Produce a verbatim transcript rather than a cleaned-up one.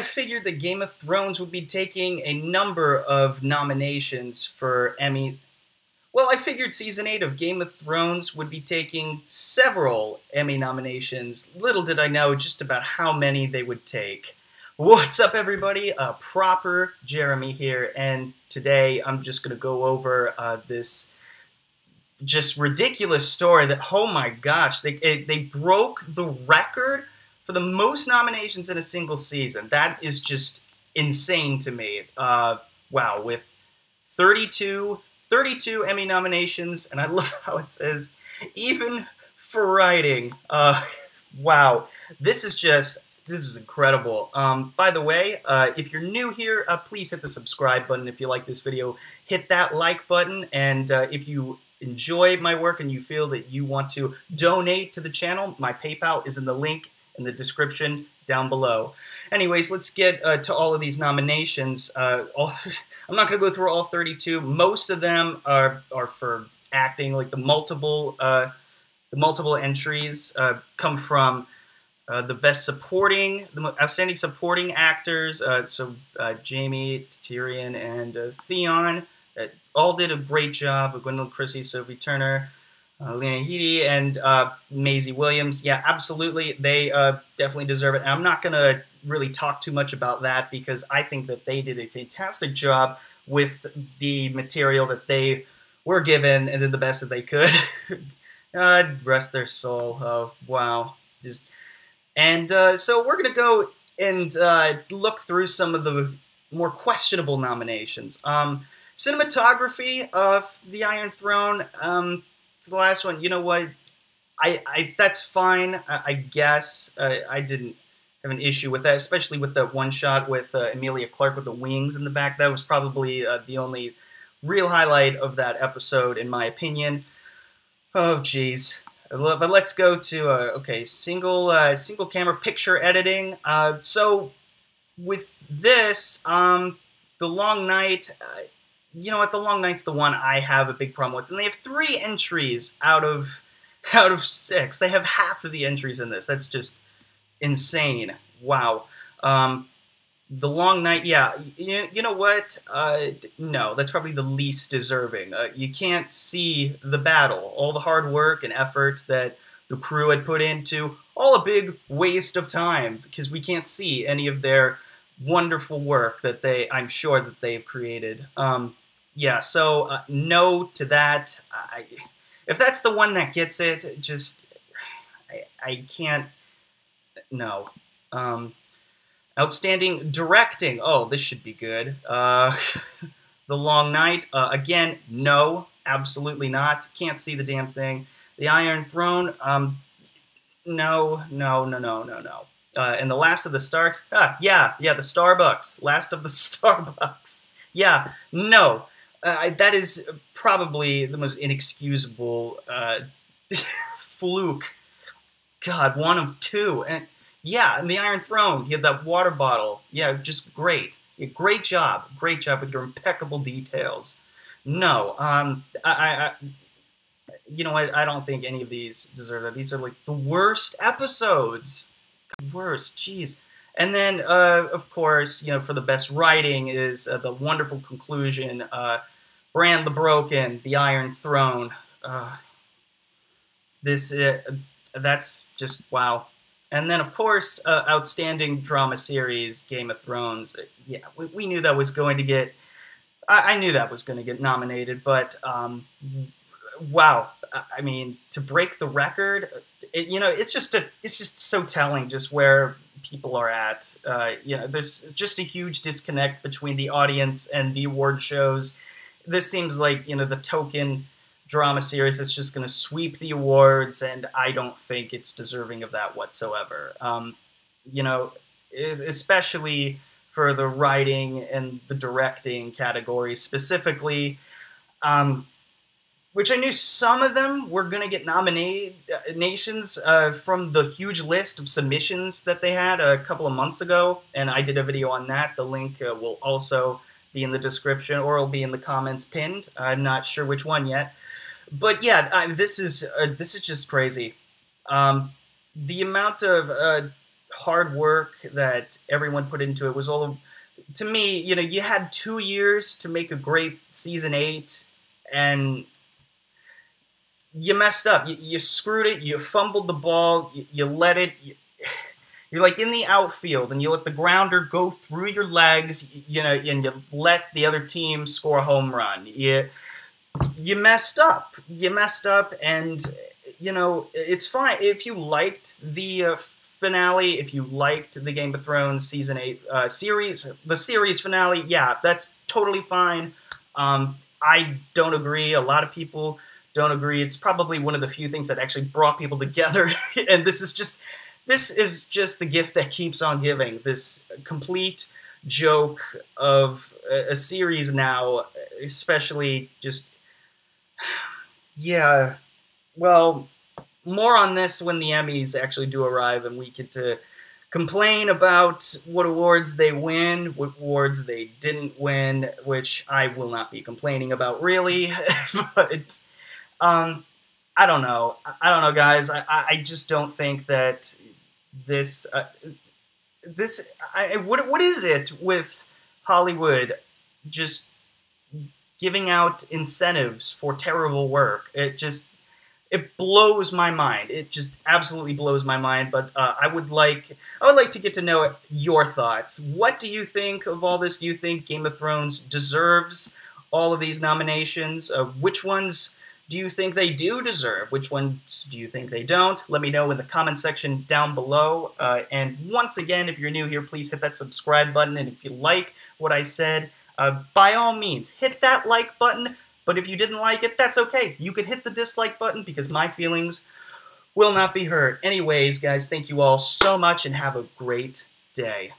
I figured that Game of Thrones would be taking a number of nominations for Emmy. Well, I figured Season eight of Game of Thrones would be taking several Emmy nominations. Little did I know just about how many they would take. What's up, everybody? Uh, proper Jeremy here, and today I'm just going to go over uh, this just ridiculous story that, oh my gosh, they, it, they broke the record for the most nominations in a single season. That is just insane to me. Uh, wow, with thirty-two... thirty-two Emmy nominations, and I love how it says, even for writing. Uh, wow, this is just, this is incredible. Um, by the way, uh, if you're new here, uh, please hit the subscribe button. If you like this video, hit that like button, and uh, if you enjoy my work and you feel that you want to donate to the channel, my PayPal is in the link in the description down below. Anyways, let's get uh, to all of these nominations. Uh, all, I'm not going to go through all thirty-two. Most of them are are for acting. Like the multiple uh, the multiple entries uh, come from uh, the best supporting, the outstanding supporting actors. Uh, so uh, Jamie, Tyrion, and uh, Theon uh, all did a great job. Gwendolyn, Chrissy, Sophie Turner, Uh, Lena Headey, and uh, Maisie Williams. Yeah, absolutely. They uh, definitely deserve it. And I'm not going to really talk too much about that because I think that they did a fantastic job with the material that they were given and did the best that they could. God rest their soul. Oh, wow. Just And uh, so we're going to go and uh, look through some of the more questionable nominations. Um, cinematography of The Iron Throne. Um... The last one, you know what, I, I that's fine, I, I guess, uh, I didn't have an issue with that, especially with that one shot with uh, Emilia Clarke with the wings in the back. That was probably uh, the only real highlight of that episode, in my opinion. Oh, jeez. But let's go to, uh, okay, single, uh, single camera picture editing. Uh, so, with this, um, The Long Night... Uh, You know what? The Long Night's the one I have a big problem with, and they have three entries out of out of six. They have half of the entries in this. That's just insane. Wow. Um, the Long Night. Yeah. You, you know what? Uh, no, that's probably the least deserving. Uh, you can't see the battle, all the hard work and effort that the crew had put into, all a big waste of time because we can't see any of their wonderful work that they, I'm sure that they've created. Um, Yeah, so uh, no to that. I, if that's the one that gets it, just I, I can't. No. Um, outstanding directing. Oh, this should be good. Uh, The Long Night. Uh, again, no, absolutely not. Can't see the damn thing. The Iron Throne. Um, no, no, no, no, no, no. Uh, and the Last of the Starks. Ah, yeah, yeah, the Starbucks. Last of the Starbucks. Yeah, no. Uh, that is probably the most inexcusable uh, fluke. God, one of two. And yeah, and the Iron Throne, you have that water bottle. Yeah, just great. Yeah, great job. Great job with your impeccable details. No, um, I, I, I you know, I, I don't think any of these deserve that. These are like the worst episodes. Worst, jeez. And then, uh, of course, you know, for the best writing is uh, the wonderful conclusion, uh, Bran the Broken, The Iron Throne. Uh, this, uh, that's just, wow. And then, of course, uh, outstanding drama series, Game of Thrones. Yeah, we, we knew that was going to get, I, I knew that was going to get nominated, but, um, wow. I mean, to break the record, it, you know, it's just a, it's just so telling just where people are at. Uh, you know, there's just a huge disconnect between the audience and the award shows. This seems like, you know, the token drama series that's just going to sweep the awards, and I don't think it's deserving of that whatsoever. Um, you know, especially for the writing and the directing categories specifically. Um, Which I knew some of them were going to get nominations uh, from the huge list of submissions that they had a couple of months ago, and I did a video on that. The link uh, will also be in the description, or it'll be in the comments pinned. I'm not sure which one yet, but yeah, I, this is uh, this is just crazy. Um, the amount of uh, hard work that everyone put into it was all, to me, you know, you had two years to make a great season eight, and you messed up. You, you screwed it. You fumbled the ball. You, you let it. You, you're like in the outfield, and you let the grounder go through your legs, you know, and you let the other team score a home run. You, you messed up. You messed up, and, you know, it's fine. If you liked the uh, finale, if you liked the Game of Thrones Season eight uh, series, the series finale, yeah, that's totally fine. Um, I don't agree. A lot of people don't agree. It's probably one of the few things that actually brought people together, and this is just... This is just the gift that keeps on giving. This complete joke of a, a series now, especially just, yeah, well, more on this when the Emmys actually do arrive and we get to complain about what awards they win, what awards they didn't win, which I will not be complaining about, really, but, um, I don't know. I don't know, guys. I, I just don't think that... This, uh, this, I, what, what is it with Hollywood just giving out incentives for terrible work? It just, it blows my mind. It just absolutely blows my mind. But uh, I would like, I would like to get to know your thoughts. What do you think of all this? Do you think Game of Thrones deserves all of these nominations? Uh, which ones do you think they do deserve? Which ones do you think they don't? Let me know in the comment section down below. Uh, and once again, if you're new here, please hit that subscribe button. And if you like what I said, uh, by all means, hit that like button. But if you didn't like it, that's okay. You could hit the dislike button because my feelings will not be hurt. Anyways, guys, thank you all so much and have a great day.